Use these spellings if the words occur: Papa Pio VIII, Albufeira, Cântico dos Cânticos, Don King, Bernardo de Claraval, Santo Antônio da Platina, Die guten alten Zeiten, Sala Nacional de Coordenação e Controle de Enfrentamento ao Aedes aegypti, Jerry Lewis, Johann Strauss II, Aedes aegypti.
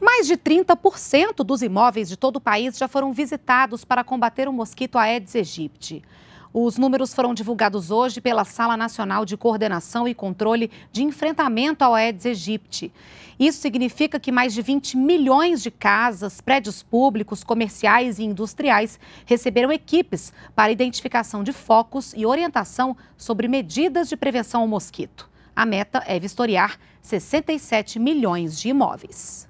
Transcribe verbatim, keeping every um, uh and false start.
Mais de trinta por cento dos imóveis de todo o país já foram visitados para combater o mosquito Aedes aegypti. Os números foram divulgados hoje pela Sala Nacional de Coordenação e Controle de Enfrentamento ao Aedes aegypti. Isso significa que mais de vinte milhões de casas, prédios públicos, comerciais e industriais receberam equipes para identificação de focos e orientação sobre medidas de prevenção ao mosquito. A meta é vistoriar sessenta e sete milhões de imóveis.